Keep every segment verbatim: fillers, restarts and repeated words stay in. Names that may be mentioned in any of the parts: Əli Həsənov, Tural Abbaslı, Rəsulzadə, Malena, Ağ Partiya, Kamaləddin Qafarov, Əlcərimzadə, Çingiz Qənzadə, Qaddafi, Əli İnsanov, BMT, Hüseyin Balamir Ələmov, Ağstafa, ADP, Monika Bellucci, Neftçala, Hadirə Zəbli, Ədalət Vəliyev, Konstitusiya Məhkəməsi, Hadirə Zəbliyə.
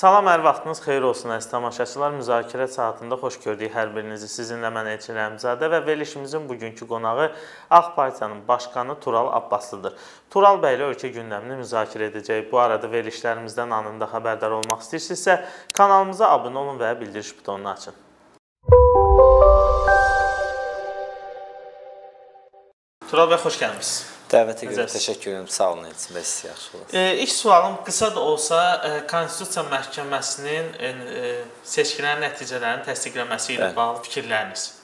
Salam, hər vaxtınız xeyir olsun əziz tamaşaçılar. Müzakirə saatında xoş gördük hər birinizi. Sizinlə mən Əlcərimzadə və verilişimizin bugünkü qonağı Ağ Partiyanın başqanı Tural Abbaslıdır. Tural bəy ilə ölkə gündəmini müzakirə edəcək. Bu arada verilişlərimizdən anında xəbərdar olmaq istəyirsinizsə, kanalımıza abunə olun və bildiriş butonunu açın. Tural bəy, xoş gəlmişsiniz. Dəvətə görə təşəkkür edirəm. Sağ olun, Elçin bəy, siz yaxşı olasınız. E, ilk sualım qısa da olsa, Konstitusiya Məhkəməsinin e, seçkilərin nəticələrini təsdiqləməsi ilə bağlı fikirləriniz?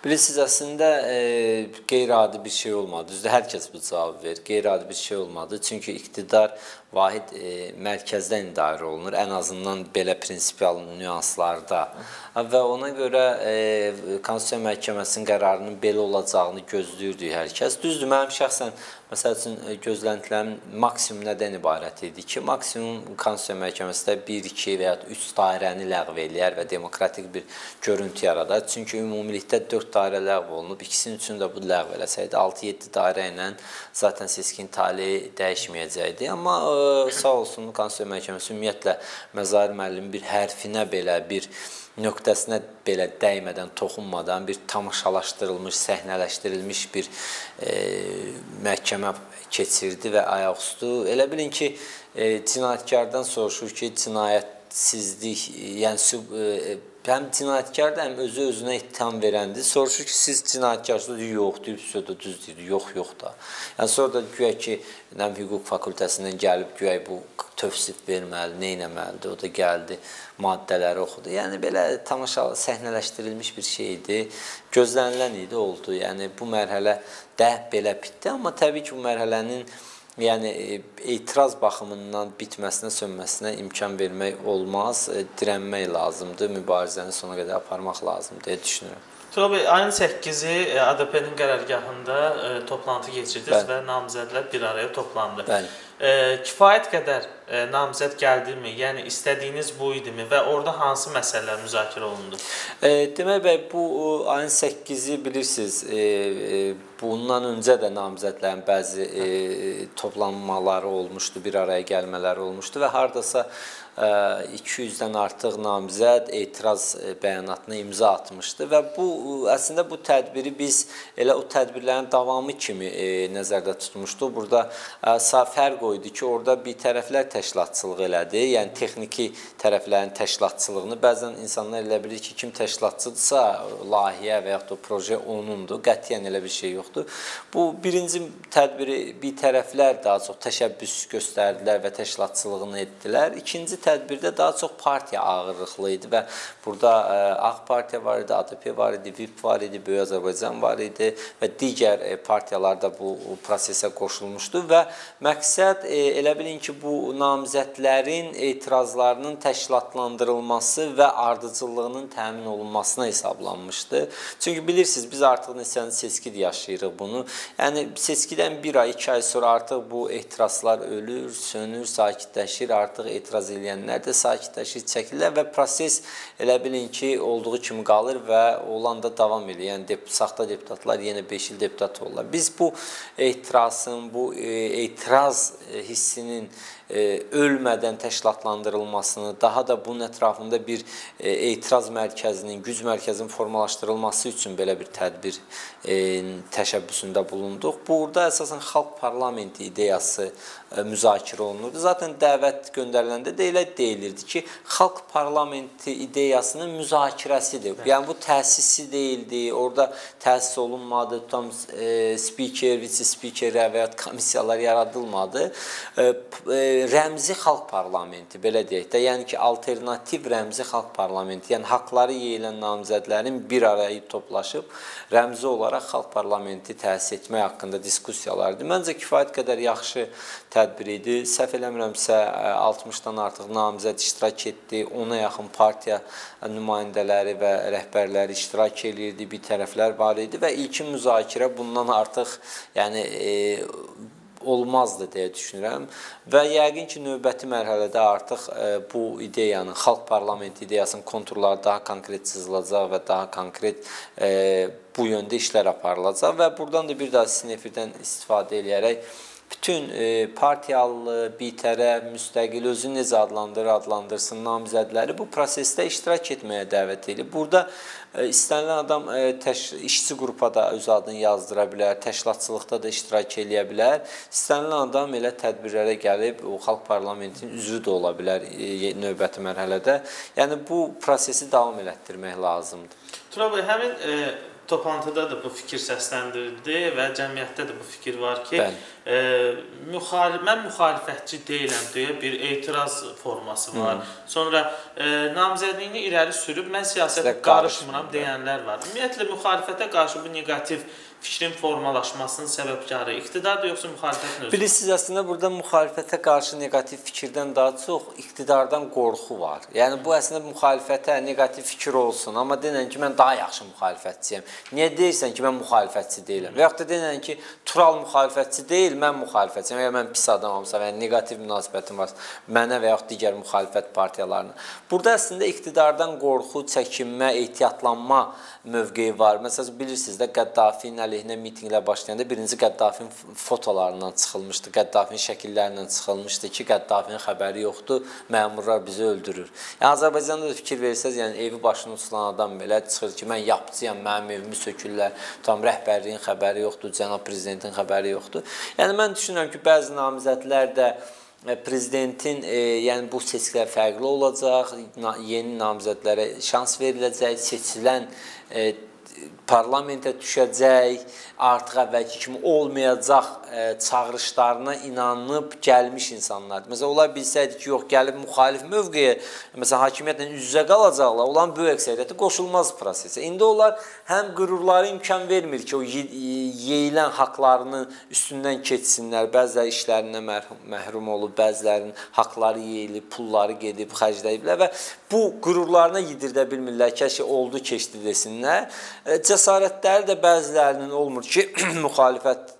Bilirsiniz, əslində e, qeyri-adi bir şey olmadı. Düzdür, hər kəs bu cavabı verir. Qeyri-adi bir şey olmadı. Çünki iqtidar vahid e, mərkəzdən idarə olunur. Ən azından belə prinsipial nüanslarda. Və ona görə e, Konstitusiya Məhkəməsinin qərarının belə olacağını gözləyirdi hər kəs. Düzdür, mənim şəxsən, məsəl üçün, gözləntilərim maksimum nədən ibarət idi ki, maksimum Konstitusiya Məhkəməsi də bir, iki və ya üç dairəni ləğv eləyər və demokratik bir görüntü yaradar. Çünki ümumilikdə dörd dairə ləğv olunub, ikisinin üçün də bu ləğv eləsəydi, altı-yeddi dairə ilə zaten seçkin taleyi dəyişməyəcəkdi. Amma ə, sağ olsun Konstitusiya Məhkəməsi ümumiyyətlə Məzahir müəllimin bir hərfinə belə bir nöqtəsinə belə dəymədən, toxunmadan bir tamaşalaşdırılmış, səhnələşdirilmiş bir e, məhkəmə keçirdi və ayaqüstü. Elə bilin ki, e, cinayətkardan soruşur ki, cinayətsizlik, yəni e, həm cinayətkar da, həm özü özünə ittiham verəndir. Soruşur ki, siz cinayətkarsınız? Yox, deyib, söz düz deyir, yox, yox da. Yəni sonra da güya ki, nəm hüquq fakültəsindən gəlib, güya bu tövsif verməli, neynəməlidir, o da gəldi, maddələri oxudu. Yəni, belə tamaşalı, səhnələşdirilmiş bir şey idi, gözlənilən idi, oldu. Yəni, bu mərhələ də belə bitdi, amma təbii ki, bu mərhələnin yəni, etiraz baxımından bitməsinə, sönməsinə imkan vermək olmaz, dirənmək lazımdır, mübarizəni sona qədər aparmaq lazımdır deyə düşünürəm. Tural bəy, ayın səkkizi A D P-nin qərargahında toplantı keçirdiniz və namizədlər bir araya toplandı. Kifayət qədər namizəd gəldimi? Yəni, istədiyiniz bu idimi və orada hansı məsələlər müzakirə olundu? Demək bəy, bu ayın səkkizi bilirsiniz, bundan öncə də namizədlərin bəzi toplanmaları olmuşdu, bir araya gəlmələri olmuşdu və hardasa iki yüzdən artıq namizəd etiraz bəyanatına imza atmışdı və bu, əslində bu tədbiri biz elə o tədbirlərin davamı kimi nəzərdə tutmuşduq. Burada fərq o idi ki, orada bir tərəflər təşkilatçılıq elədi, yəni texniki tərəflərin təşkilatçılığını. Bəzən insanlar elə bilir ki, kim təşkilatçıdırsa, layihə və yaxud da proje onundur, qətiyyən elə bir şey yoxdur. Bu birinci tədbiri bir tərəflər daha çox təşəbbüs göstərdilər və təşkilatçılığını etdilər. İkinci tədbiri tədbirdə daha çox partiya ağırlıqlı idi və burada Ağ Partiya var idi, A D P var idi, V I P var idi, Böyük Azərbaycan var idi və digər partiyalar da bu prosesə qoşulmuşdu və məqsəd elə bilin ki, bu namizədlərin etirazlarının təşkilatlandırılması və ardıcıllığının təmin olunmasına hesablanmışdı. Çünki bilirsiniz, biz artıq neçənin seçkidir yaşayırıq bunu. Yəni, seçkidən bir ay, iki ay sonra artıq bu etirazlar ölür, sönür, sakitləşir, artıq etiraz eləyən də sakitləşir, çəkilər və proses elə bilin ki, olduğu kimi qalır və olan da davam edir. Yəni, dep saxta deputatlar yenə beş il deputat olurlar. Biz bu etirazın, bu etiraz hissinin ölmədən təşkilatlandırılmasını, daha da bunun ətrafında bir etiraz mərkəzinin, güc mərkəzinin formalaşdırılması üçün belə bir tədbir təşəbbüsündə bulunduq. Burada əsasən xalq parlamenti ideyası müzakirə olunurdu. Zaten dəvət göndəriləndə də elə deyilirdi ki, xalq parlamenti ideyasının müzakirəsidir. Yəni, bu təsisi deyildi, orada təsis olunmadı, tam spiker, vitse-spiker və ya komissiyalar yaradılmadı. Rəmzi xalq parlamenti, belə deyək də, yəni ki, alternativ rəmzi xalq parlamenti, yəni haqları yeyilən namizədlərin bir araya toplaşıb rəmzi olaraq xalq parlamenti təsis etmək haqqında diskussiyalardır. Məncə kifayət qədər yaxşı tədbir idi. Səhv eləmirəmsə, altmışdan artıq namizəd iştirak etdi, ona yaxın partiya nümayəndələri və rəhbərləri iştirak edirdi, bir tərəflər var idi və ilkin müzakirə bundan artıq, yəni, olmazdı deyə düşünürəm və yəqin ki, növbəti mərhələdə artıq bu ideyanın, xalq parlamenti ideyasının konturları daha konkret sızılacaq və daha konkret bu yöndə işlər aparılacaq və buradan da bir daha sizin efirdən istifadə edərək bütün partiyalı, bitərəf, müstəqil, özünü necə adlandırır, adlandırsın namizədləri bu prosesdə iştirak etməyə dəvət edir. Burada istənilən adam işçi qrupa da öz adını yazdıra bilər, təşkilatçılıqda da iştirak edə bilər. İstənilən adam elə tədbirlərə gəlib, o xalq parlamentinin üzvü də ola bilər növbəti mərhələdə. Yəni bu prosesi davam elətdirmək lazımdır. Tural bəy, həmin toplantıda da bu fikir səsləndirildi və cəmiyyətdə də bu fikir var ki, e, müxal mən müxalifətçi deyiləm deyə bir etiraz forması var. Hı. Sonra e, namizədliyini irəli sürüb mən siyasətə qarışmıram deyənlər var. Ümumiyyətlə, müxalifətə qarşı bu negativ fikrin formalaşmasının səbəbkarı iqtidardır yoxsa müxalifətin özü? Bilirsiniz, əslində burada müxalifətə qarşı negativ fikirdən daha çox iqtidardan qorxu var. Yəni bu əslində müxalifətə negativ fikir olsun, amma deyilən ki, mən daha yaxşı müxalifətçiyəm. Niyə deyirsən ki, mən müxalifətçi deyiləm? Və yaxud da deyilən ki, Tural müxalifətçi deyil, mən müxalifətçiyəm. Və ya mən pis adamamsa və ya negativ münasibətim varsa mənə və yaxud digər müxalifət partiyalarına. Burada əslində iqtidardan qorxu, çəkinmə, ehtiyatlanma mövqeyi var. Məsələn, bilirsiniz də, Qaddafinin əleyhinə mitinqlə başlayanda birinci Qaddafinin fotolarından çıxılmışdı, Qaddafinin şəkillərindən çıxılmışdı ki, Qaddafinin xəbəri yoxdur, məmurlar bizi öldürür. Yəni, Azərbaycanda da fikir verirsəz, yəni, evi başına uçulan adam belə çıxır ki, mən yapçıyam, mənim evimi sökürlər, tam rəhbərliyin xəbəri yoxdur, cənab prezidentin xəbəri yoxdur. Yəni, mən düşünürəm ki, bəzi namizədlər də prezidentin yəni bu seçkilər fərqli olacaq, yeni namizədlərə şans veriləcək, seçilən parlamentə düşəcək, artıq əvvəlki kimi olmayacaq çağırışlarına inanıb gəlmiş insanlardır. Məsələn, onlar bilsəydi ki, yox, gəlib müxalif mövqeyə, məsələn, hakimiyyətlə üz-üzə qalacaqlar, olan böyük əksəriyyəti qoşulmaz prosesə. İndi onlar həm qürurları imkan vermir ki, o yeyilən haqlarının üstündən keçsinlər, bəziləri işlərinə məhrum olub, bəzilərinin haqları yeyilib, pulları gedib, xərcləyiblər və bu qürurlarına yedirdə bilmirlər, kəşi oldu, keçdi desinlər. Cəsarətləri də bəzilərinin olmur ki, müxalifət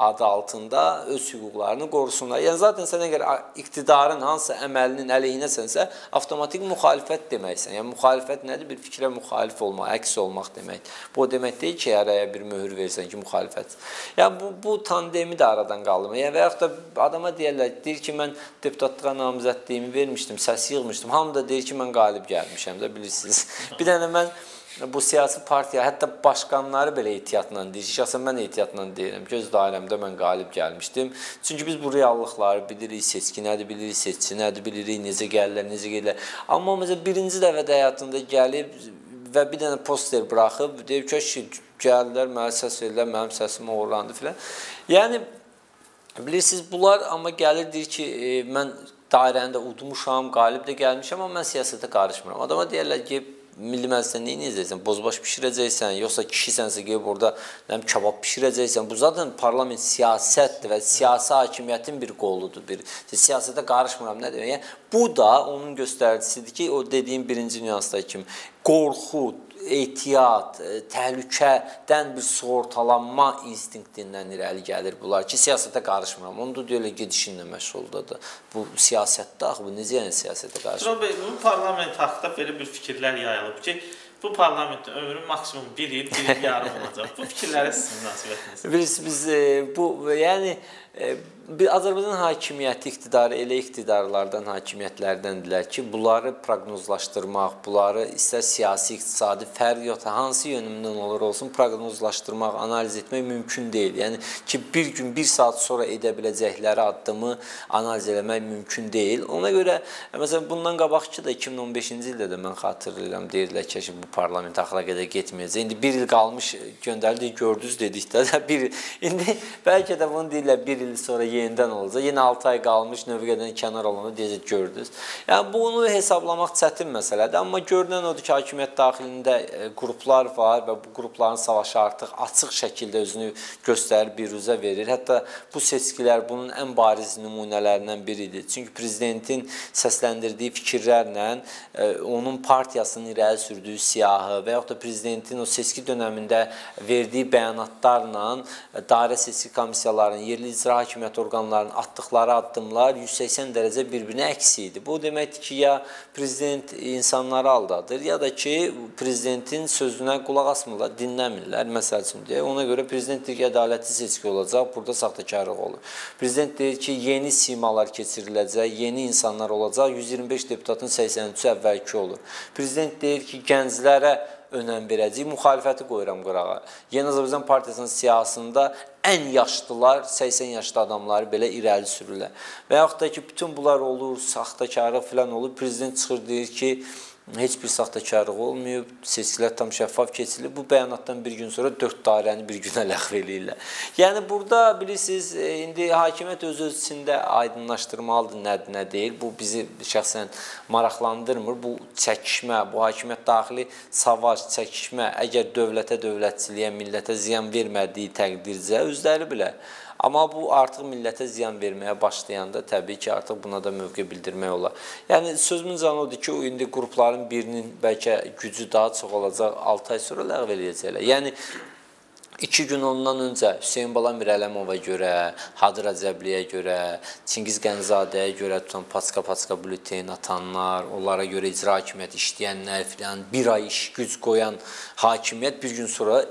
adı altında öz hüquqlarını qorusunlar. Yəni, zaten sən əgər iqtidarın hansısa əməlinin əleyhinəsənsə, avtomatik müxalifət deməksən. Yəni, müxalifət nədir? Bir fikrə müxalif olmaq, əks olmaq demək. Bu o demək deyil ki, araya bir möhür versən ki, müxalifət. Yəni, bu, bu tandemi də aradan qaldırma. Yəni, və yaxud da adama deyərlər, deyir ki, mən deputatlığa namizədliyimi vermişdim, səs yığmışdım. Hamı da deyir ki, mən qalib gəlmişəm də, bilirsiniz. Bir dənə mən bu siyasi partiya, hətta başqanları belə ehtiyatla deyir ki, şəxsən mən ehtiyatla deyirəm ki, öz dairəmdə mən qalib gəlmişdim. Çünki biz bu reallıqları bilirik, seçki nədir, bilirik, seçki nədir, bilirik, necə gəlirlər, necə gəlirlər. Amma məsələn, birinci dəfədə həyatında gəlib və bir dənə poster bıraxıb, deyib ki, gəldilər, mənə səs verirlər, mənim səsim oğurlandı filan. Yəni, bilirsiniz, bunlar amma gəlir, deyir ki, mən dairəni də udmuşam, qalib də gəlmişəm, amma mən siyasətə qarışmıram. Adama deyərlər ki, Milli Məclisdə neyin edəcəksən? Bozbaş pişirəcəksən, yoxsa kişisənsə gəlib orada kabab pişirəcəksən. Bu zaten parlament siyasətdir və siyasi hakimiyyətin bir qoludur. Siyasətə qarışmıram, nə demək? Bu da onun göstəricisidir ki, o dediyim birinci nüansdakı kimi qorxu, ehtiyat, təhlükədən bir sığortalanma instinktindən irəli gəlir bunlar ki, siyasətə qarışmıram. Onu da deyirlər, gedişinlə məşğuldadır. Bu siyasətdə, axı, bu necə yəni siyasətə qarışmıram? Tural bəy, bu parlament haqqda belə bir fikirlər yayılıb ki, bu parlamentdə ömrü maksimum bir il, bir il yarım olacaq. Bu fikirlərə sizin münasibətiniz? Bilirsiniz, biz bu, yəni, Azərbaycan hakimiyyəti iqtidarı elə iqtidarlardan, hakimiyyətlərdəndirlər ki, bunları proqnozlaşdırmaq, bunları istər siyasi, iqtisadi, fərq yox, hansı yönümdən olur olsun proqnozlaşdırmaq, analiz etmək mümkün deyil. Yəni ki, bir gün, bir saat sonra edə biləcəkləri addımı analiz eləmək mümkün deyil. Ona görə, məsələn, bundan qabaqçı da iki min on beşinci ildə də mən xatırlayıram, deyirlər ki, bu parlament axıra qədər getməyəcək. İndi bir il qalmış göndərildi, gördünüz dedikdə də bir il. İndi bəlkə də bunu deyirlər, bir il sonra yeniden olacaq. Yenə altı ay qalmış növbədən kənar olanda deyəcək gördünüz. Yəni bunu hesablamaq çətin məsələdir. Amma görünən odur ki, hakimiyyət daxilində qruplar var və bu qrupların savaşı artıq açıq şəkildə özünü göstərir, bir üzə verir. Hətta bu seçkilər bunun ən bariz nümunələrindən biridir. Çünki prezidentin səsləndirdiyi fikirlərlə onun partiyasının irəli sürdüyü siyahı və yaxud da prezidentin o seçki dönəmində verdiyi bəyanatlarla dairə seçki komissiyalarının, yerli icra hakimiyyət orqanlarının atdıqları addımlar yüz səksən dərəcə bir-birinə əksi idi. Bu deməkdir ki, ya prezident insanları aldadır, ya da ki, prezidentin sözünə qulaq asmırlar, dinləmirlər, məsəl üçün deyək. Ona görə prezident deyir ki, ədalətli seçki olacaq, burada saxtakarlıq olur. Prezident deyir ki, yeni simalar keçiriləcək, yeni insanlar olacaq, yüz iyirmi beş deputatın səksən üçü əvvəlki olur. Prezident deyir ki, gənclərə önəm verəcək, müxalifəti qoyuram qırağa. Yeni Azərbaycan Partiyasının siyasında ən yaşlılar, səksən yaşlı adamları belə irəli sürürlər. Və yaxud da ki, bütün bunlar olur, saxtakarlıq filan olur, prezident çıxır deyir ki, heç bir saxtakarlıq olmayıb, seçkilər tam şəffaf keçilir. Bu bəyanatdan bir gün sonra dörd dairəni bir günə ləğv eləyirlər. Yəni burada bilirsiniz, indi hakimiyyət öz-öz içində aydınlaşdırmalıdır, nədir, nə deyil. Bu bizi şəxsən maraqlandırmır. Bu çəkişmə, bu hakimiyyət daxili savaş, çəkişmə, əgər dövlətə, dövlətçiliyə, millətə ziyan vermədiyi təqdircə özləri bilər. Amma bu artıq millətə ziyan verməyə başlayanda təbii ki, artıq buna da mövqe bildirmək olar. Yəni sözümün canı odur ki, indi qrupların birinin bəlkə gücü daha çox olacaq, altı ay sonra ləğv eləyəcəklər. Yəni iki gün ondan öncə Hüseyin Balamir Ələmova görə, Hadirə Zəbliyə görə, Çingiz Qənzadəyə görə tutan paçka-paçka bülüten atanlar, onlara görə icra hakimiyyət işləyənlər filan, bir ay iş güc qoyan hakimiyyət bir gün sonra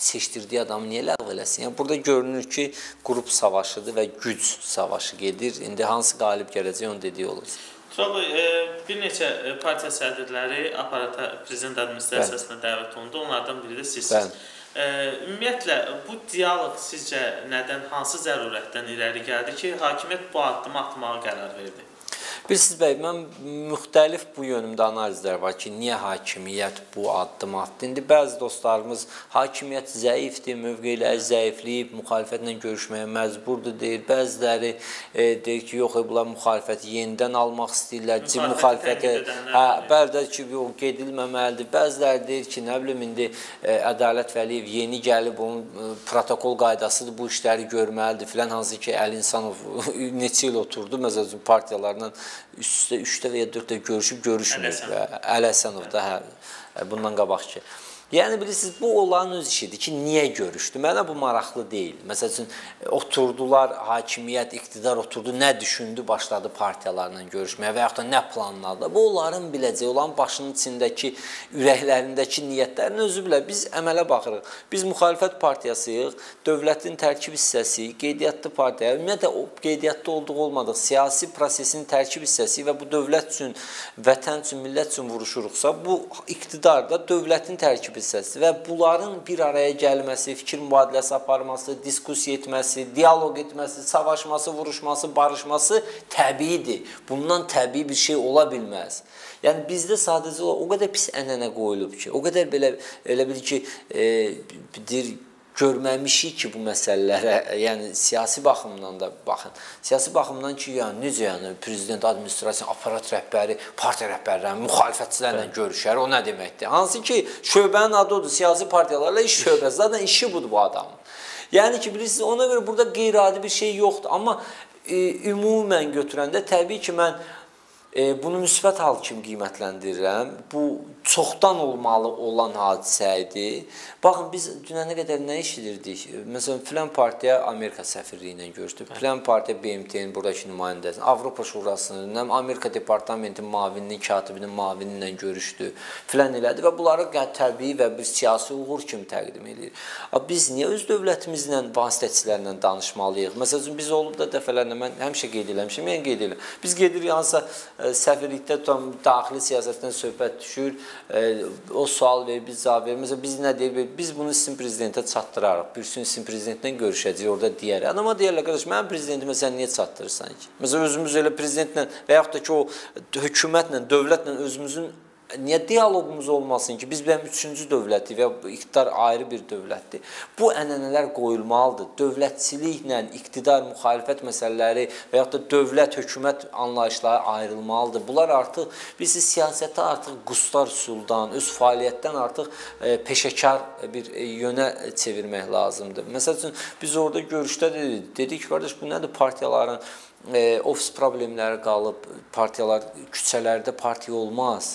seçdirdiyi adamı niyə ləğv eləsin? Yəni, burada görünür ki, qrup savaşıdır və güc savaşı gedir. İndi hansı qalib gələcək, onun dediyi olur. Tural bəy, bir neçə partiya sədrləri aparata, prezident administrasiyasına dəvət olundu. Onlardan biri də sizsiniz. Ümumiyyətlə, bu diyaloq sizcə nədən, hansı zərurətdən irəli gəldi ki, hakimiyyət bu addımı atmağa qərar verdi? Bilirsiniz bəy, mən müxtəlif bu yönümdə analizlər var ki, niyə hakimiyyət bu addım atdı? İndi bəzi dostlarımız hakimiyyət zəifdir, mövqeləri zəifləyib, müxalifətlə görüşməyə məcburdur deyir. Bəziləri deyir ki, yox, bunlar müxalifəti yenidən almaq istəyirlər. Müxalifəti bəlkə ki, yox, gedilməməlidir. Bəziləri deyir ki, nə bilim, indi Ədalət Vəliyev yeni gəlib, onun protokol qaydasıdır, bu işləri görməlidir filan. Hansı ki, Əli İnsanov neçə il oturdu, məsəl üçün partiyalarla üst-üstə üç dəfə ya dörd dəfə görüşüb, görüşmür. Əli Həsənov da bundan qabaq ki. Yəni, bilirsiniz, bu olan öz işidir ki, niyə görüşdü? Mənə bu maraqlı deyil. Məsəl üçün, oturdular, hakimiyyət, iqtidar oturdu, nə düşündü, başladı partiyalarla görüşməyə və yaxud da nə planladı? Bu, onların biləcək, olan başının içindəki, ürəklərindəki niyyətlərin özü bilər. Biz əmələ baxırıq. Biz müxalifət partiyasıyıq, dövlətin tərkib hissəsi, qeydiyyatlı partiya, ümumiyyətlə, qeydiyyatlı olduğu olmadıq, siyasi prosesin tərkib hissəsi və bu dövlət üçün, vətən üçün, millət üçün vuruşuruqsa, bu iqtidarda dövlətin tərkibi və bunların bir araya gəlməsi, fikir mübadiləsi aparması, diskusiya etməsi, diyaloq etməsi, savaşması, vuruşması, barışması təbiidir. Bundan təbii bir şey ola bilməz. Yəni, bizdə sadəcə o qədər pis ənənə qoyulub ki, o qədər belə, elə bil ki, deyir, görməmişik ki, bu məsələlərə, yəni siyasi baxımdan da baxın. Siyasi baxımdan ki, yəni necə yəni prezident, administrasiya, aparat rəhbəri, partiya rəhbərləri, müxalifətçilərlə görüşər, o nə deməkdir? Hansı ki, şöbənin adı odur, siyasi partiyalarla iş şöbəsi, zaten işi budur bu adamın. Yəni ki, bilirsiniz, ona görə burada qeyri-adi bir şey yoxdur. Amma ümumən götürəndə təbii ki, mən bunu müsbət hal kimi qiymətləndirirəm. Bu, çoxdan olmalı olan hadisə idi. Baxın, biz dünənə qədər nə işidirdik? Məsələn, filan partiya Amerika səfirliyi ilə görüşdü, filan partiya B M T-nin buradakı nümayəndəsini, Avropa Şurasının, Amerika Departamentinin mavininin, katibinin mavini ilə görüşdü, filan elədi və bunları təbii və bir siyasi uğur kimi təqdim edir. Biz niyə öz dövlətimizlə, vasitəçilərlə danışmalıyıq? Məsəl üçün, biz olub da dəfələrlə, mən həmişə qeyd eləmişəm, yəni qeyd eləm. Biz qeydirik, hansısa səfirlikdə tutan daxili siyasətdən söhbət düşür, o sual verir, biz cavab verir. Məsələn, biz nə deyir? Biz bunu sizin prezidentə çatdırarıq, bir sürü sizin prezidentlə görüşəcəyik, orada deyərək. Adama deyərlər, qardaş, mənim prezidentimə sən niyə çatdırırsan ki? Məsələn, özümüz elə prezidentlə və yaxud da ki, o hökumətlə, dövlətlə özümüzün Niyə diyalogumuz olmasın ki, biz benim üçüncü dövləti və iqtidar ayrı bir dövlətdir. Bu ənənələr qoyulmalıdır. Dövlətçiliklə iqtidar, müxalifət məsələləri və yaxud da dövlət, hökumət anlayışları ayrılmalıdır. Bunlar artıq, bizi siyasətə artıq qustar üsuldan, öz fəaliyyətdən artıq peşəkar bir yönə çevirmək lazımdır. Məsəl üçün, biz orada görüşdə dedik, dedik ki, qardaş, bu nədir partiyaların? E, ofis problemləri qalıb, partiyalar küçələrdə partiya olmaz.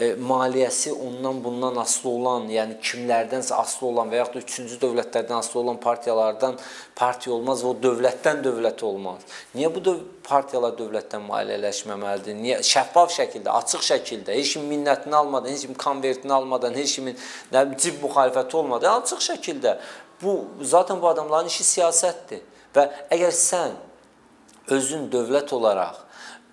E, maliyyəsi ondan bundan asılı olan, yəni kimlərdənsə asılı olan və yaxud da üçüncü dövlətlərdən asılı olan partiyalardan partiya olmaz və o dövlətdən dövlət olmaz. Niyə bu döv partiyalar dövlətdən maliyyələşməməlidir? Niyə? Şəffaf şəkildə, açıq şəkildə, heç kimin minnətini almadan, heç kimin konvertini almadan, heç kimin nə, cib müxalifəti olmadan, açıq şəkildə. Bu, zaten bu adamların işi siyasətdir və əgər sən özün dövlət olaraq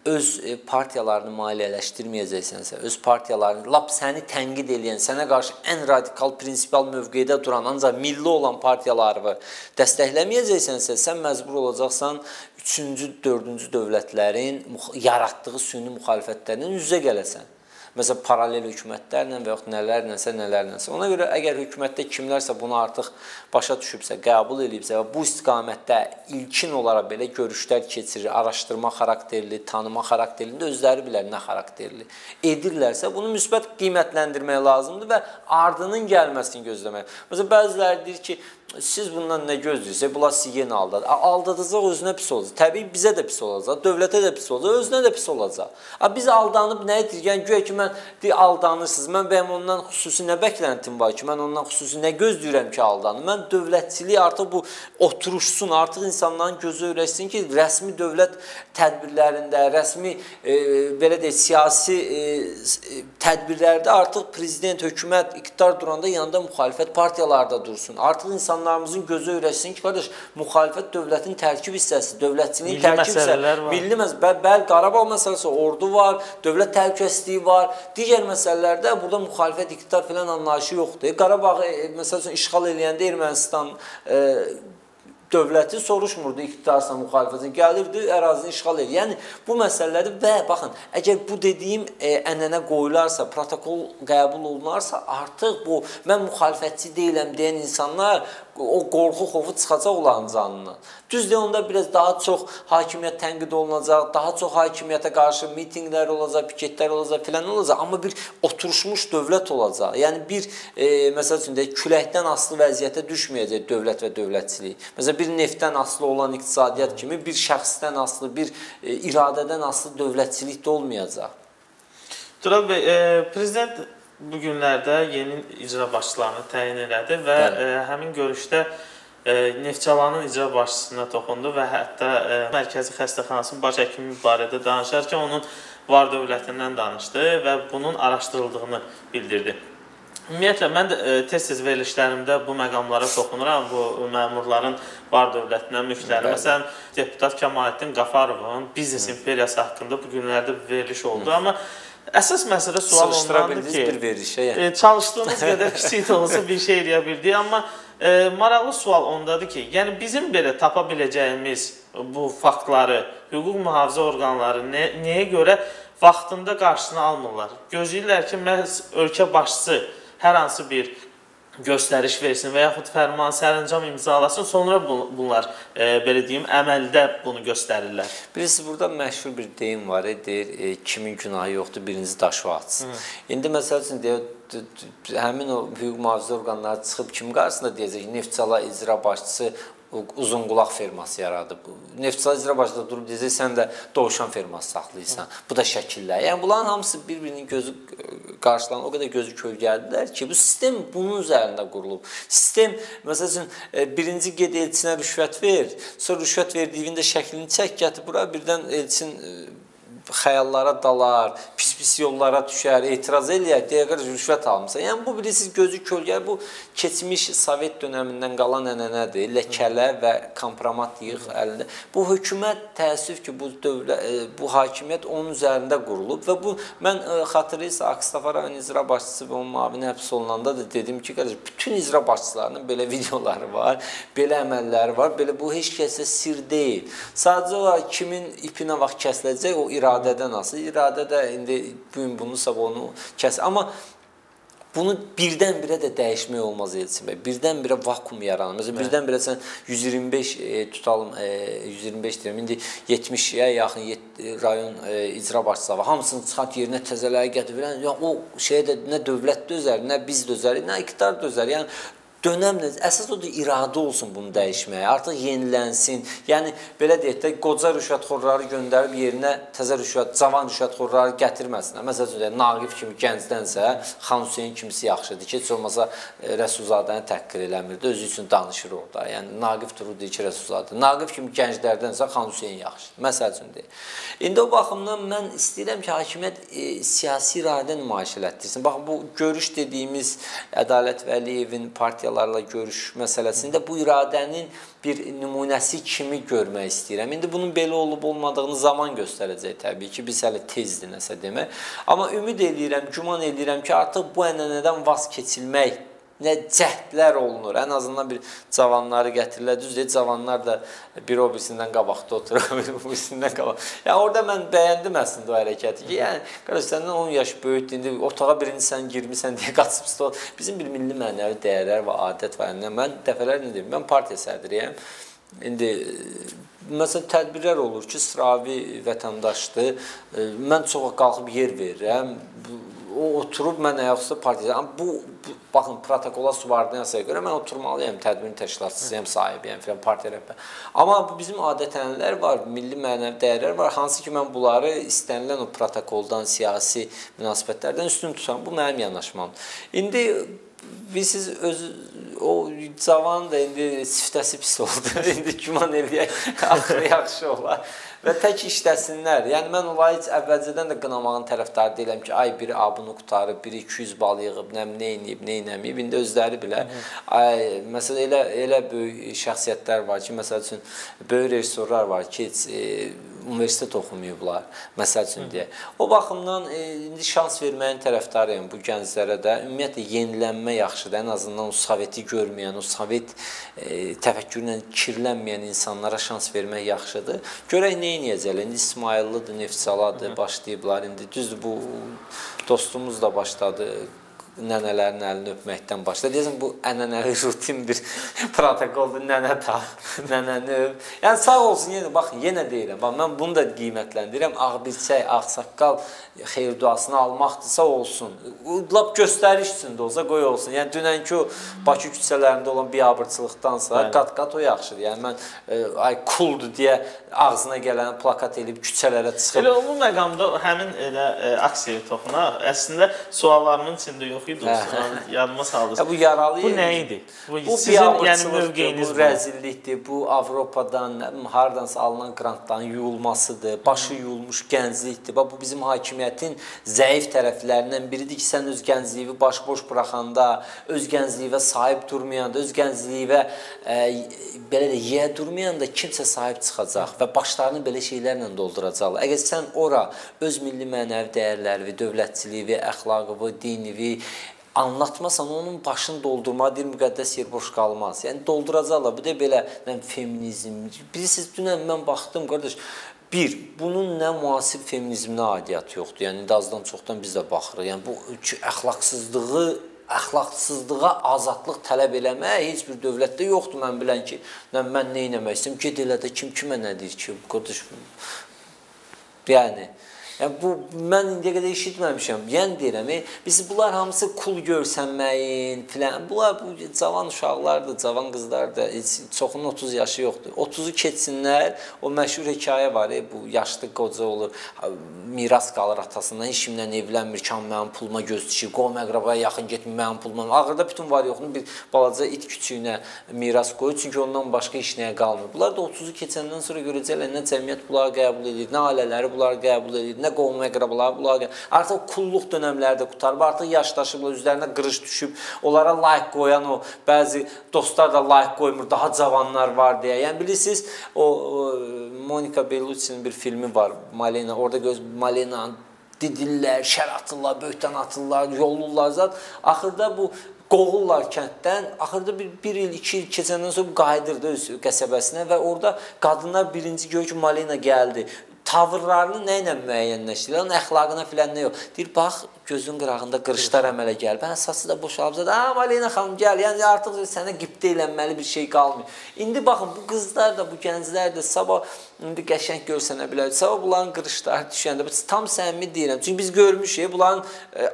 öz partiyalarını maliyyələşdirməyəcəksənsə, öz partiyalarını, lap səni tənqid edən, sənə qarşı ən radikal, prinsipal mövqedə duran, ancaq milli olan partiyaları dəstəkləməyəcəksənsə, sən məcbur olacaqsan üçüncü, dördüncü dövlətlərin yaratdığı süni müxalifətlərindən üzə gələsən. Məsələn, paralel hökumətlərlə və yaxud nələrləsə, nələrləsə. Ona görə əgər hökumətdə kimlərsə bunu artıq başa düşübsə, qəbul edibsə və bu istiqamətdə ilkin olaraq belə görüşlər keçirir, araşdırma xarakterli, tanıma xarakterli də özləri bilər nə xarakterli edirlərsə, bunu müsbət qiymətləndirmək lazımdır və ardının gəlməsini gözləmək. Məsələn, bəziləri deyir ki, siz bundan nə gözləyirsiniz? Bunlar sizi yenə aldadır. Aldadacaq, özünə pis olacaq. Təbii bizə də pis olacaq, dövlətə də pis olacaq, özünə də pis olacaq. Biz aldanıb nə edir? Yəni, güya ki, mən deyir, aldanırsınız. Mən bəyəm ondan xüsusi nə bəkləntim var ki? Mən ondan xüsusi nə gözləyirəm ki, aldanır? Mən dövlətçiliyi artıq bu oturuşsun, artıq insanların gözü öyrəşsin ki, rəsmi dövlət tədbirlərində, rəsmi, e, belə deyək, siyasi e, tədbirlərdə artıq prezident, hökumət, iqtidar duranda yanında müxalifət partiyalarda dursun. Artıq insanlar insanlarımızın gözü öyrəşsin ki, qardaş, müxalifət dövlətin tərkib hissəsi, dövlətçiliyin tərkib hissəsi, milli məsələlər, bəli, Qarabağ məsələsi, ordu var, dövlət təhlükəsizliyi var, digər məsələlərdə burada müxalifət, iqtidar filan anlayışı yoxdur. Qarabağı, məsəl üçün, işğal eləyəndə Ermənistan dövləti soruşmurdu iqtidarsa, müxalifətə gəlirdi, ərazini işğal edir. Yəni, bu məsələlərdir və baxın, əgər bu dediyim e, ənənə qoyularsa, protokol qəbul olunarsa, artıq bu, mən müxalifətçi deyiləm deyən insanlar o qorxu, xofu çıxacaq olan canına. Düzdür, onda biraz daha çox hakimiyyət tənqid olunacaq, daha çox hakimiyyətə qarşı mitinglər olacaq, piketlər olacaq, filan olacaq, amma bir oturuşmuş dövlət olacaq. Yəni, bir, e, məsəl üçün deyək, küləkdən asılı vəziyyətə düşməyəcək dövlət və dövlətçilik. Məsələn, bir neftdən asılı olan iqtisadiyyat kimi, bir şəxsdən asılı, bir e, iradədən asılı dövlətçilik də olmayacaq. Tural bəy, e, prezident bu günlərdə yeni icra başçılarını təyin elədi və ə, həmin görüşdə ə, Neftçalanın icra başçısına toxundu və hətta ə, Mərkəzi Xəstəxanasının baş həkimi barədə danışarkən onun var dövlətindən danışdı və bunun araşdırıldığını bildirdi. Ümumiyyətlə, mən də tez-tez verilişlərimdə bu məqamlara toxunuram, bu məmurların var dövlətindən mülkləri. Məsələn, deputat Kamaləddin Qafarovun biznes imperiyası haqqında bu günlərdə bir veriliş oldu, Hı. amma əsas məsələ sual ondandır ki, bir verişə, yəni. e, çalışdığınız qədər kiçik də olsa bir şey eləyə bildik, amma e, maraqlı sual ondadır ki, yəni bizim belə tapa biləcəyimiz bu faktları, hüquq mühafizə orqanları nə, nəyə görə vaxtında qarşısını almırlar? Gözləyirlər ki, məhz ölkə başçısı hər hansı bir göstəriş versin və yaxud fərman, sərəncam imzalasın, sonra bunlar, e, belə deyim, əməldə bunu göstərirlər. Bilirsiniz, burada məşhur bir deyim var, deyir, e, kimin günahı yoxdur, birinci daşı atsın. Hı. İndi məsəl üçün, deyir, həmin o hüquq mühafizə orqanları çıxıb kim qarşısında deyəcək ki, Neftçala icra başçısı uzun qulaq ferması yaradıb. Neftçala icra başçıda durub deyəcək, sən də dovşan ferması saxlayırsan. Bu da şəkillər. Yəni, bunların hamısı bir-birinin gözü qarşılanan, o qədər gözü kölgəldirlər ki, bu sistem bunun üzərində qurulub. Sistem, məsəl üçün, birinci qed elçinə rüşvət ver, sonra rüşvət verdiyində şəklini çək, gətir bura, birdən elçin xəyallara dalar, pis-pis yollara düşər, etiraz eləyər, deyə qədər rüşvət almışsa. Yəni, bu bilirsiniz, gözü kölgəli, bu keçmiş Sovet dönəmindən qalan ənənədir, ləkələ və kompromat yığ əlində. Bu hökumət, təəssüf ki, bu, dövlə, bu hakimiyyət onun üzərində qurulub və bu, mən xatırlayırsa, Ağstafa rayon icra başçısı və onun mavini həbs olunanda da dedim ki, qədər, bütün icra başçılarının belə videoları var, belə əməlləri var, belə bu heç kəsə sir deyil. Sadəcə olaraq kimin ipinə vaxt kəsiləcək, o irad iradədən asılı. İradə də indi gün bunu sabah onu kəs. Amma bunu birdən-birə də dəyişmək olmaz Elçin bəy. Birdən-birə vakum yaranır. Məsələn, birdən-birə sən yüz iyirmi beş e, tutalım, e, yüz iyirmi beş deyirəm, indi yetmişə yaxın yet, rayon e, icra başçısı var. Hamısını çıxart yerinə təzələri gətirirəm. Yəni o şeyə də nə dövlət dözər, nə biz dözərik, nə iqtidar dözər. Yəni dönəmlə, əsas odur iradə olsun bunu dəyişməyə, artıq yenilənsin. Yəni, belə deyək də, qoca rüşvətxorları göndərib yerinə təzə rüşvət, cavan rüşvətxorları gətirməsinlər. Məsələn, Naqif kimi gəncdənsə, Xan Hüseyin kimisi yaxşıdır ki, heç olmasa Rəsulzadəni təhqir eləmirdi, özü üçün danışır orada. Yəni, Naqif durur, deyir ki, Rəsulzadə. Naqif kimi gənclərdənsə, Xan Hüseyin yaxşıdır. Məsəl üçün deyir. İndi o baxımdan mən istəyirəm ki, hakimiyyət e, siyasi iradə nümayiş elətdirsin. Baxın, bu görüş dediyimiz Ədalət Vəliyevin partiyalarına görüş məsələsində bu iradənin bir nümunəsi kimi görmək istəyirəm. İndi bunun belə olub olmadığını zaman göstərəcək təbii ki, biz hələ tezdir nəsə demək. Amma ümid edirəm, güman edirəm ki, artıq bu ənənədən vaz keçilmək nə cəhdlər olunur. Ən azından bir cavanları gətirirlər. Düzdür, cavanlar da bir o birisindən qabaqda oturur, bir o birisindən qabaqda. Yəni, orada mən bəyəndim əslində o hərəkəti ki, yəni, qardaş, səndən on yaş böyükdür, indi otağa birinci sən girmisən deyə qaçmışsın. Bizim bir milli mənəvi dəyərlər və adət var. Yəni, mən dəfələrlə deyim, mən partiya sədriyəm. İndi, məsələn, tədbirlər olur ki, sıravi vətəndaşdır. Mən çoxa qalxıb yer verirəm. O oturub mən ayaqüstə partiyacam. Bu, bu, baxın, protokola subordinasiyaya görə mən oturmalıyam, tədbirin təşkilatçısıyam, sahibiyəm, filan, partiya rəhbəri. Amma bu, bizim adətənlər var, milli mənəvi dəyərlər var, hansı ki, mən bunları istənilən o protokoldan, siyasi münasibətlərdən üstün tutam. Bu, mənim yanaşmamdır. İndi siz öz, o cavan da indi siftəsi pis oldu, indi güman eləyək, axırı yaxşı olar və tək işləsinlər. Yəni, mən olayı heç əvvəlcədən də qınamağın tərəfdarı deyiləm ki, ay biri abunu qutarıb, biri iki yüz bal yığıb, nəm, neynəyib, neynəmiyib, indi özləri bilər. Ay, məsələn, elə, elə böyük şəxsiyyətlər var ki, məsəl üçün, böyük rejissorlar var ki, heç e, universitet oxumayıblar, məsəl üçün deyə. O baxımdan, e, indi şans verməyin tərəfdarıyım bu gənclərə də. Ümumiyyətlə, yenilənmə yaxşıdır, ən azından o Soveti görməyən, o Sovet e, təfəkkürlə kirlənməyən insanlara şans vermək yaxşıdır. Görək neyniyəcəklər? İndi İsmaillıdır, Neftçaladır, başlayıblar. İndi düzdür, bu dostumuz da başladı. Nənələrin əlini öpməkdən başladı. Deyəsən, bu ənənəvi rutin bir protokoldur, nənə tax, nənəni öp. Yəni, sağ olsun, yenə, baxın, yenə deyirəm, bax, mən bunu da qiymətləndirirəm, ağbirçək, ağsaqqal xeyir duasını almaqdırsa olsun. Lap göstəriş içində olsa qoy olsun. Yəni, dünənki o Bakı küçələrində olan biabırçılıqdansa qat-qat o yaxşıdır. Yəni, mən ay kuldur deyə ağzına gələni plakat eləyib küçələrə çıxıb. Elə bu məqamda həmin elə aksiyaya toxuna, əslində suallarımın içində yox. Yanıma sağlırsın. Bu yaralı. Bu nə idi? Bu, bu biabırçılıqdır, bu rəzillikdir, bu Avropadan, haradansa alınan grantdan yuyulmasıdır, başı yuyulmuş gənclikdir. Bu bizim hakimiyyətin zəif tərəflərindən biridir ki, sən öz gəncliyi başboş bıraxanda, öz gəncliyi sahib durmayanda, öz gəncliyi yeyə durmayanda kimsə sahib çıxacaq və başlarını belə şeylərlə dolduracaqlar. Əgər sən ora öz milli mənəvi dəyərləri, dövlətçiliyi, əxlaqı, dinivi anlatmasan, onun başını doldurmağa deyir, müqəddəs yer boş qalmaz. Yəni, dolduracaqlar. Bu da belə, nə, feminizm. Bilirsiniz, dünən mən baxdım, qardaş, bir, bunun nə müasib feminizminə aidiyyatı yoxdur. Yəni, indi azdan çoxdan biz də baxırıq. Yəni, bu ki, əxlaqsızlığı, əxlaqsızlığa azadlıq tələb eləmək heç bir dövlətdə yoxdur. Mən bilən ki, nə, mən nə eləmək istəyim, ged elə də kim kimə nə deyir ki, qardaş, yəni... Yəni, bu, mən indiyə qədər işitməmişəm, yəni deyirəm, biz bunlar hamısı kul görsənməyin, filan, bunlar bu cavan uşaqlardır, cavan qızlardır, çoxunun otuz yaşı yoxdur. otuzu keçsinlər, o məşhur hekayə var, bu yaşlı qoca olur, miras qalır atasından, heç kimdən evlənmir, kan mənim puluma göz düşür, qov məqrabaya yaxın getmir, mənim puluma. Ağırda bütün var yoxunu bir balaca it küçüyünə miras qoyur, çünki ondan başqa iş nəyə qalmır. Bunlar da otuzu keçəndən sonra görəcəklər, nə cəmiyyət bunları qəbul edir, nə ailələri bunları qəbul edir, nə qovmaya qrabaları, bunlar gəlir. Artıq kulluq dönəmləri də qutarıb, artıq yaşdaşıblar, üzərində qırış düşüb, onlara layiq qoyan o, bəzi dostlar da layiq qoymur, daha cavanlar var deyə. Yəni, bilirsiniz, o Monika Belluccinin bir filmi var, Malena, orada göz, Malena didirlər, şər atırlar, böyükdən atırlar, yollurlar zat. Axırda bu qovurlar kənddən, axırda bir il, iki il keçəndən sonra qayıdırdı öz qəsəbəsinə və orada qadınlar birinci görür ki, Malena gəldi. tavırlarını nə ilə müəyyənləşdirir, onun əxlaqına filan nə yox. Deyir, bax, gözün qırağında qırışlar əmələ gəlib. Əsası da boşalıb, ha, Malena xanım, gəl, yəni artıq sənə qibtə elənməli bir şey qalmıyor. İndi baxın, bu qızlar da, bu gənclər də sabah, indi qəşəng görsənə bilər, sabah bunların qırışları düşəndə, tam səmimi deyirəm. Çünki biz görmüşük, bunların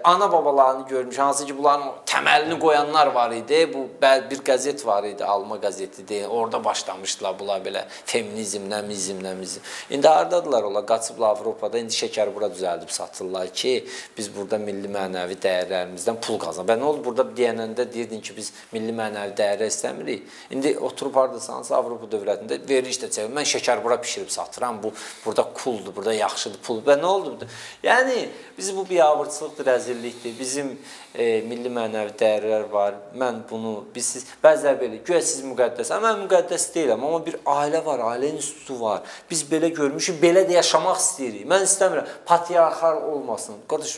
ana-babalarını görmüşük, hansı ki, bunların təməlini qoyanlar var idi, bu bir qəzet var idi, Alma qəzetidir, orada başlamışdılar bunlar belə, feminizmlə, mizmlə, mizm. İndi aradadılar ola, qaçıblar Avropada, indi şəkər bura düzəldib satırlar ki, biz burada milli mənəvi dəyərlərimizdən pul qazanırıq. Bə, nə oldu? Burada deyənəndə deyirdin ki, biz milli mənəvi dəyərlər istəmirik. İndi oturub haradasansa Avropa dövlətində veriş də çəkir. Mən şəkər bura pişirib satıram, bu burada kuldur, burada yaxşıdır, pul. Bə, nə oldu? Yəni, biz bu biabırçılıqdır, rəzillikdir. Bizim e, milli mənəvi dəyərlər var. Mən bunu, biz siz, bəzilər belə, güya siz müqəddəs, mən müqəddəs deyiləm, amma bir ailə var, ailə institutu var. Biz belə görmüşük, belə də yaşamaq istəyirik. Mən istəmirəm, patriarxal olmasın. Qardaş,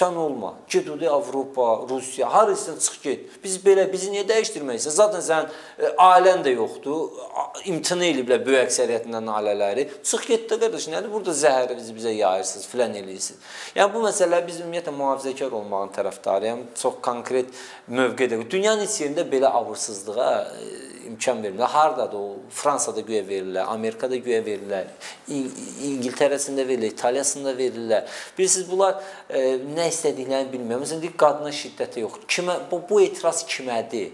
sən olma. Ged oraya Avropa, Rusiya, harisindən çıx ged. Biz belə, bizi niyə dəyişdirməyirsən? Zaten sənin ailən də yoxdur. İmtina eləyiblər böyük əksəriyyətindən ailələri. Çıx ged də qardaş, nədir? Burada zəhəri bizi bizə yayırsınız, filan eləyirsiniz. Yəni bu məsələlər biz ümumiyyətlə mühafizəkar olmağın tərəfdarıyam. Çox konkret mövqe də. Dünyanın heç yerində belə abırsızlığa imkan verirlər. Harada da o, Fransada güya verirlər, Amerikada güya verirlər, İng İngiltərəsində verirlər, İtaliyasında verirlər. Bilirsiniz, bunlar e, nə istədiklərini bilməyəm. Məsələn, deyik, qadına şiddəti yoxdur. Kimə, bu, bu etiraz kimədir?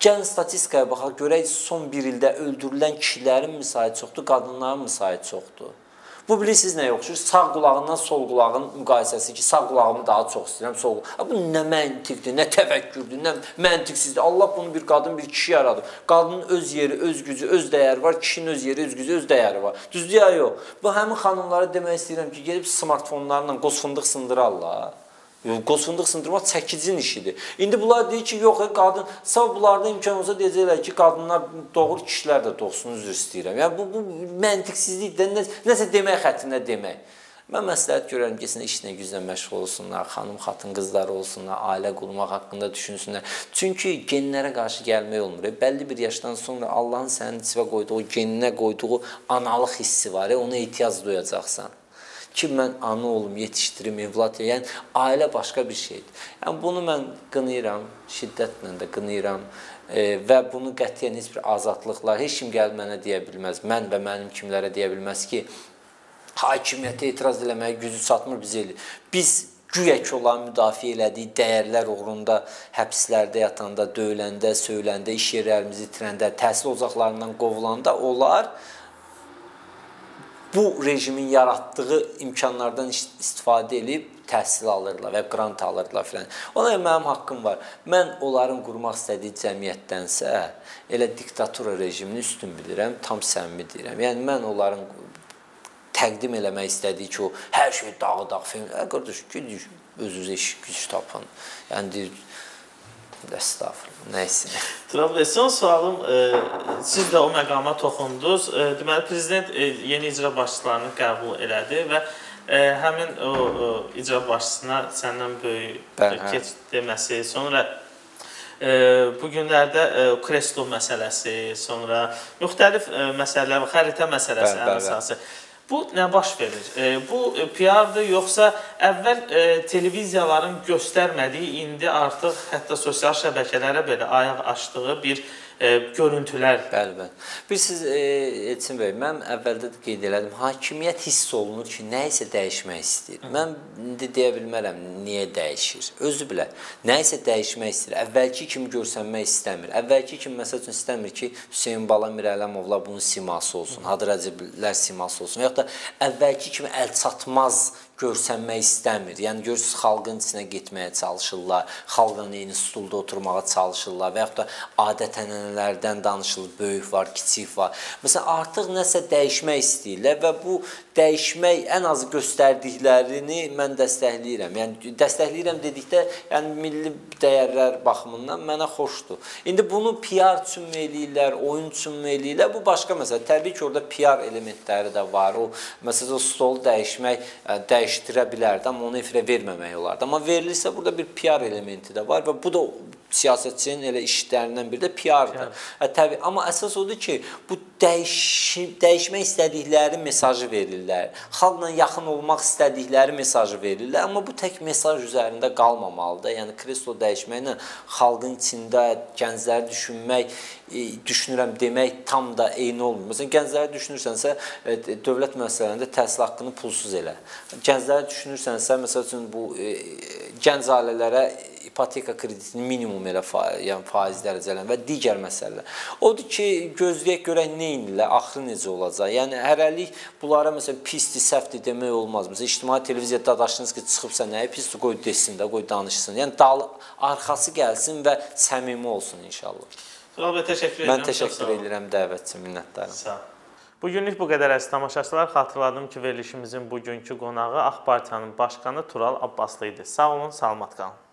Gəlin statistikaya baxaq, görək son bir ildə öldürülən kişilərin misali çoxdur, qadınların misali çoxdur. Bu, bilirsiniz nəyə oxşur? Sağ qulağından sol qulağın müqayisəsi ki, sağ qulağımı daha çox istəyirəm, sol qulağım. Bu nə məntiqdir, nə təfəkkürdür, nə məntiqsizdir. Allah bunu bir qadın, bir kişi yaradır. Qadının öz yeri, öz gücü, öz dəyəri var, kişinin öz yeri, öz gücü, öz dəyəri var. Düzdür ya, yox. Bu, həmin xanımlara demək istəyirəm ki, gelib smartfonlarla qoz fındıq sındırarlar. Qoz fındıq sındırmaq çəkicin işidir. İndi bunlar deyir ki, yox, qadın, sağ bunlarda imkan olsa deyəcəklər ki, qadınlar doğur, kişilər də doğsun, üzr istəyirəm. Yəni, bu, bu məntiqsizlikdə nə, nəsə demək xətrinə demək. Mən məsləhət görərəm ki, işinə güclə məşğul olsunlar, xanım, xatın qızları olsunlar, ailə qurmaq haqqında düşünsünlər. Çünki genlərə qarşı gəlmək olmur. Bəlli bir yaşdan sonra Allahın sənin içivə qoyduğu, geninə qoyduğu analıq hissi var, ona ehtiyac duyacaqsan. Ki, mən ana olum, yetişdirim, evlat, yəni ailə başqa bir şeydir. Yəni, bunu mən qınıyıram, şiddətlə də qınıyıram e, və bunu qətiyyən heç bir azadlıqlar, heç kim gəlib mənə deyə bilməz, mən və mənim kimlərə deyə bilməz ki, hakimiyyətə etiraz eləməyə gücü çatmır biz eləyir. Biz güya ki, olan müdafiə elədiyi dəyərlər uğrunda, həbslərdə yatanda, döyüləndə, söyləndə, iş yerlərimizi itirəndə, təhsil ocaqlarından qovulanda onlar bu rejimin yaratdığı imkanlardan istifadə edib təhsil alırlar və qrant alırlar filan. Ona mənim haqqım var. Mən onların qurmaq istədiyi cəmiyyətdənsə elə diktatura rejimini üstün bilirəm, tam səmimi deyirəm. Yəni, mən onların təqdim eləmək istədiyi ki, o hər şey dağıdaq filan. Ə, qardaş, özünüzə iş güc tapın. Yəni, deyir, estağfurullah, nəysə. Tural bəy, son sualım, e, siz də o məqama toxundunuz. E, deməli, prezident e, yeni icra başçılarını qəbul elədi və e, həmin o, o icra başçısına səndən böyük e, keç deməsi, sonra e, bu günlərdə e, kreslo məsələsi, sonra müxtəlif e, məsələlər, xəritə məsələsi ən əsası. Bu nə baş verir? E, bu P R-dır, yoxsa əvvəl e, televiziyaların göstərmədiyi, indi artıq hətta sosial şəbəkələrə belə ayaq açdığı bir e, görüntülər? Bəli, bəli. Bilirsiniz, Elçin bəy, mən əvvəldə də qeyd elədim, hakimiyyət hiss olunur ki, nə isə dəyişmək istəyir. Hı. Mən indi deyə bilmərəm, niyə dəyişir? Özü bilər, nə isə dəyişmək istəyir. Əvvəlki kimi görsənmək istəmir. Əvvəlki kimi, məsəl üçün, istəmir ki, Hüseyin Balamir Ələmovlar bunun siması olsun, Hadirə Zəblilər siması olsun. Yaxud əvvəlki kimi əl çatmaz görsənmək istəmir. Yəni, görürsünüz, xalqın içinə getməyə çalışırlar, xalqın eyni stulda oturmağa çalışırlar və yaxud da adət-ənənələrdən danışılır, böyük var, kiçik var. Məsələn, artıq nəsə dəyişmək istəyirlər və bu dəyişmək ən azı göstərdiklərini mən dəstəkləyirəm. Yəni, dəstəkləyirəm dedikdə, yəni, milli dəyərlər baxımından mənə xoşdur. İndi bunu P R üçün mü eləyirlər, oyun üçün mü eləyirlər, bu başqa məsələ. Təbii ki, orada P R elementləri də var. O, məsələn, o stolu dəyişmək, dəyiş dəyişdirə bilərdi, amma onu efirə verməmək olardı. Amma verilirsə, burada bir P R elementi də var və bu da siyasetçinin elə işlərindən biri də P R-dır. Təbii, amma əsas odur ki, bu dəyişim, dəyişmək istədikləri mesajı verirlər. Xalqla yaxın olmaq istədikləri mesajı verirlər. Amma bu tək mesaj üzərində qalmamalıdır. Yəni, kreslo dəyişməklə xalqın içində gəncləri düşünmək, e, düşünürəm demək tam da eyni olmur. Məsələn, gəncləri düşünürsənsə, e, dövlət müəssisələrində təhsil haqqını pulsuz elə. Gəncləri düşünürsənsə, məsəl üçün, bu e, gənc ailələrə ipoteka kreditini minimum elə faiz, yəni faiz dərəcələn və digər məsələlər. Odur ki, gözləyək görək nə indirlər, axırı necə olacaq. Yəni, hərəlik bunlara məsələn pisdir, səhvdir demək olmaz. Məsələn, ictimai televiziyada dadaşınız ki, çıxıbsa nəyə pisdir, qoy desin də, qoy danışsın. Yəni, dalı, arxası gəlsin və səmimi olsun inşallah. Tural bəy, təşəkkür edirəm. Mən təşəkkür edirəm dəvətçi, minnətdarım. Sağ olun. Bugünlük bu qədər əziz tamaşaçılar. Xatırladım ki, verilişimizin bugünkü qonağı Ağ Partiyanın başqanı Tural Abbaslı idi. Sağ olun, salamat qalın.